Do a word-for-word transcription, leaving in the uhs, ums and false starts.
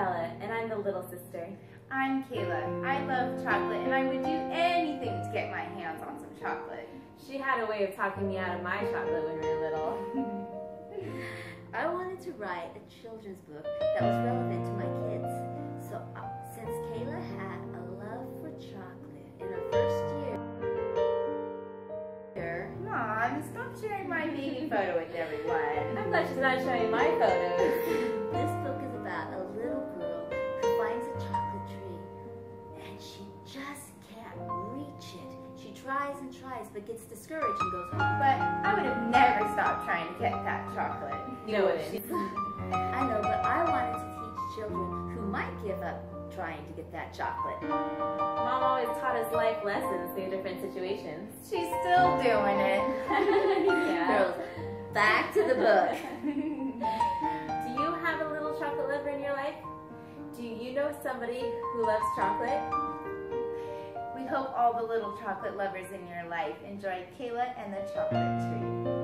Isabella, and I'm the little sister. I'm Kayla. I love chocolate, and I would do anything to get my hands on some chocolate. She had a way of talking me out of my chocolate when we were little. I wanted to write a children's book that was relevant to my kids. So uh, since Kayla had a love for chocolate in her first year... Mom, stop sharing my baby photo with everyone. I'm glad she's not showing my photos. This book is about a little girl who finds a chocolate tree and she just can't reach it. She tries and tries but gets discouraged and goes home. But I would have never stopped trying to get that chocolate. No, it is. I know, but I wanted to teach children who might give up trying to get that chocolate. Mom always taught us life lessons through different situations. She's still doing it. Yeah. Girls, back to the book. Do you have a little chocolate lover in your life? Do you know somebody who loves chocolate? We hope all the little chocolate lovers in your life enjoy Kayla and the Chocolate Tree.